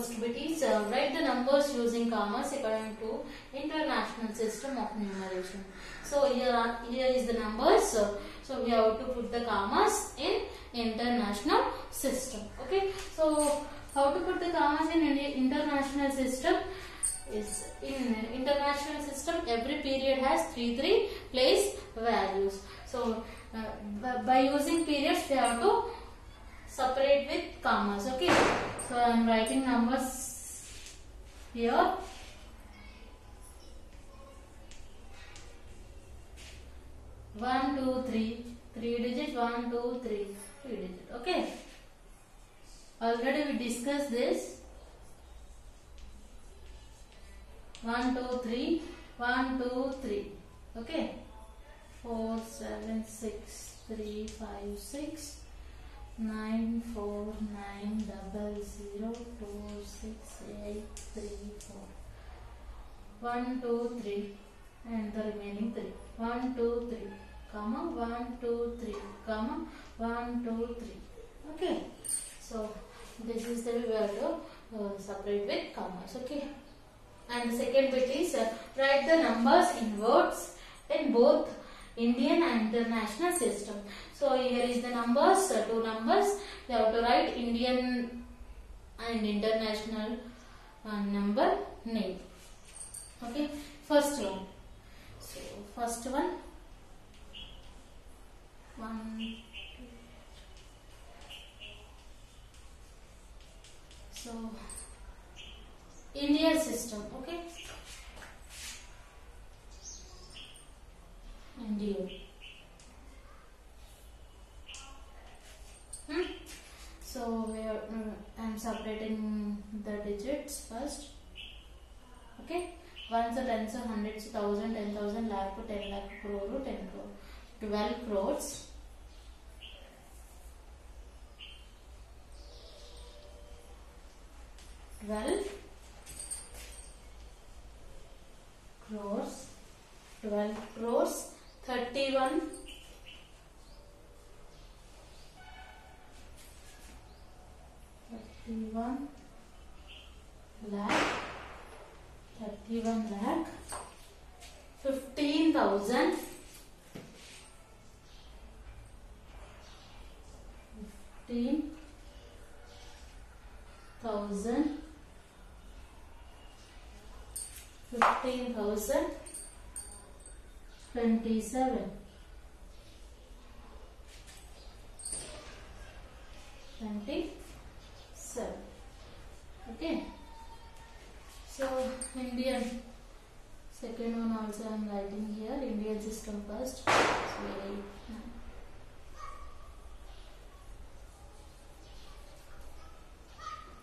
First bit is write the numbers using commas according to international system of numeration. So here is the numbers. So we have to put the commas in international system. Okay. So how to put the commas in international system? Is in international system every period has three place values. So by using periods we have to separate with commas. Okay. So I am writing numbers here. One, two, three. Three digit. 1, 2, 3. Three digit. Okay. Already we discussed this. 1, 2, 3. 1, 2, 3. Okay. 4, 7, 6, 3, 5, 6. 9, 4, 9, 0, 0, 2, 6, 8, 3, 4. 1, 2, 3, and the remaining 3. 1, 2, 3, comma 1, 2, 3, comma 1, 2, 3. Okay. So this is the way we have to separate with commas. Okay. And the second bit is write the numbers in words in both Indian and international system. So here is the numbers, two numbers. We have to write Indian and international number name. Okay, first one. So first one. 1. So Indian system. Okay. So we are, I'm separating the digits first. Okay, 1s, 10s, 100s, 1000, 10,000, lakh, 10 lakh, crore, 10 crore, 12 crores. 12 crores. 12 crores. 31. 31 lakh. 31 lakh. 15,000. 15,000. 15,000. 27. 27. Okay. So Indian, second one also I am writing here. Indian system first. So,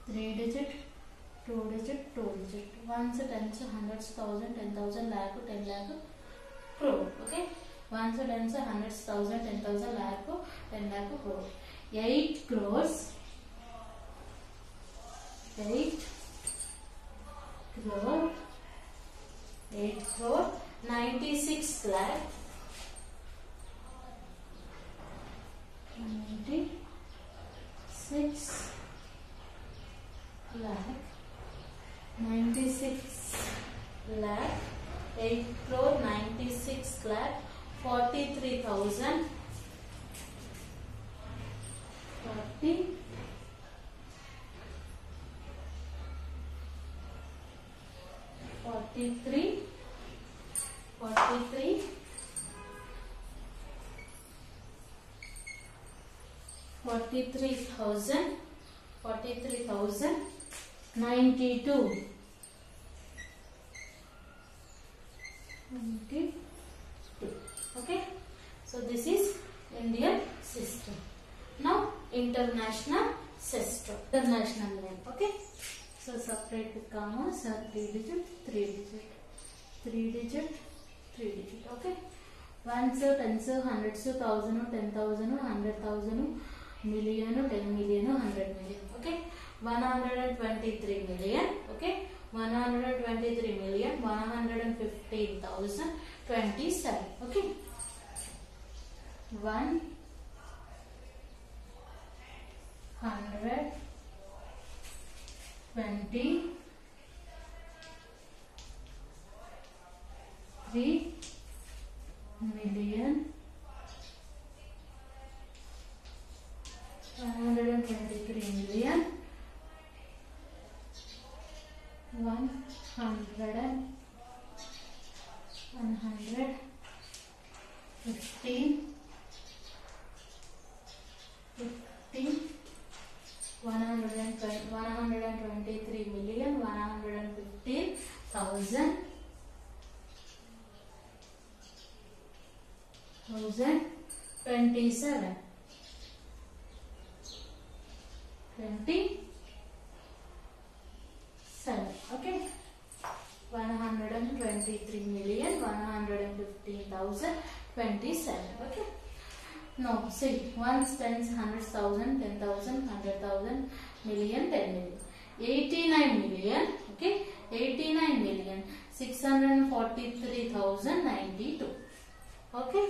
three digit, two digit, two digit. 1s, 10s, 100s, 1000, 10,000, lakh, 10 lakh. Crore. Okay. 1s, 10s, 100s, 1000, 10,000, lakh, 10 lakh, crore. 8 crores. 8 crore. 8 crore. 96 lakh. 96 lakh. 96 lakh. 8 crore, 96 lakh, 43,000, 43,000, 92. 92. Okay, so this is Indian system. Now international system, international name. Okay, so separate with commas. 3 digit 3 digit 3 digit 3 digit. Okay, 1s, 10s, 100s, 1000s, 100,000, million, 10 million, 100 million. Okay, 123 million. Okay, 123 million, 115,027. Okay. 100 1,123,153,027. Okay, 123,115,027. Okay. Now see, ones, tens, hundreds, thousand, 10,000, 100,000, million, 10 million, 89 million. Okay, 89 million 643,092. Okay.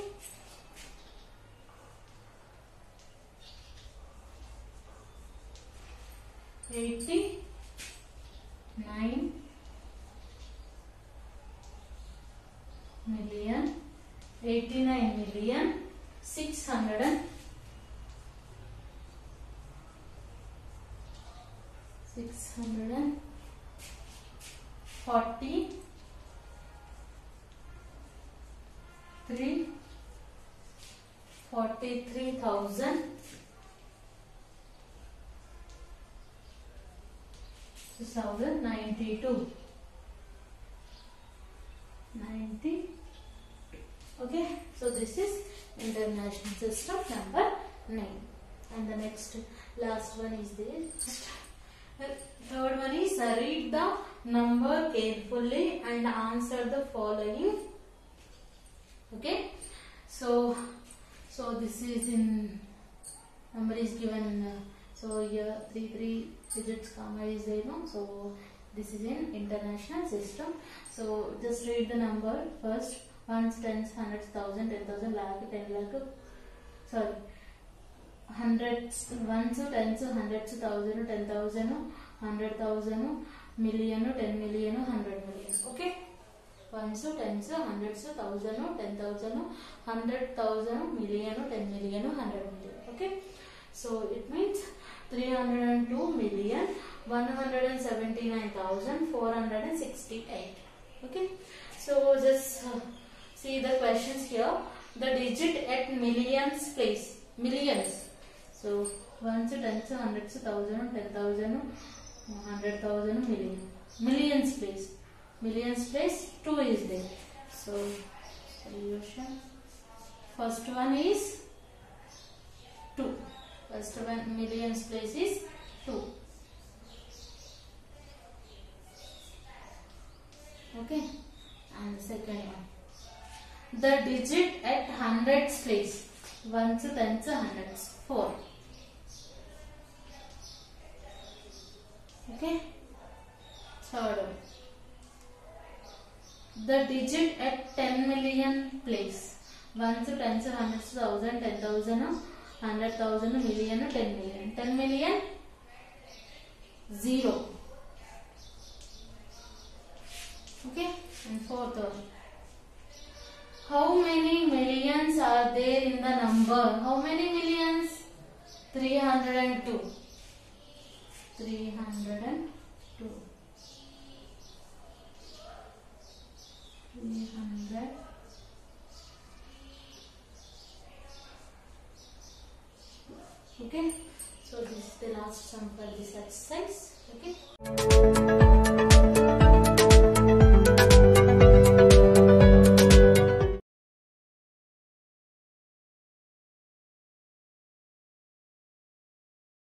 Eighty-nine million 643,092. 90. Okay, so this is international system number 9, and the last one is this. Third one is read the number carefully and answer the following. Okay, so this is in number is given. So here 3 digits comma is there, no? So this is in international system. So just read the number first. Ones, tens, hundreds, thousand, 10,000, lakh, 10 lakh. Sorry, hundreds, ones, tens, hundreds, thousand, 10,000, 100,000, million, 10 million, 100 million. Okay, ones, tens, hundreds, thousand, 10,000, 100,000, million, 10 million, 100 million. Okay, so it means 302,179,468. Okay, so just see the questions here. The digit at millions place. Millions. So, ones, tens, hundreds, thousand, 10,000, 100,000, million. Millions place. Millions place 2 is there. So, solution. First one is 2. First one, millions place is 2. Okay. And the second one. The digit at hundreds place. Ones, tens, hundreds. 4. Okay. Third one. The digit at 10 million place. Ones, tens, hundreds, thousand, 10,000, 100,000, million, 10 million. 10 million. 0. Okay. And fourth one. How many millions are there in the number? How many millions? 302. 302. 300. Okay. So this is the last sum for this exercise. Okay.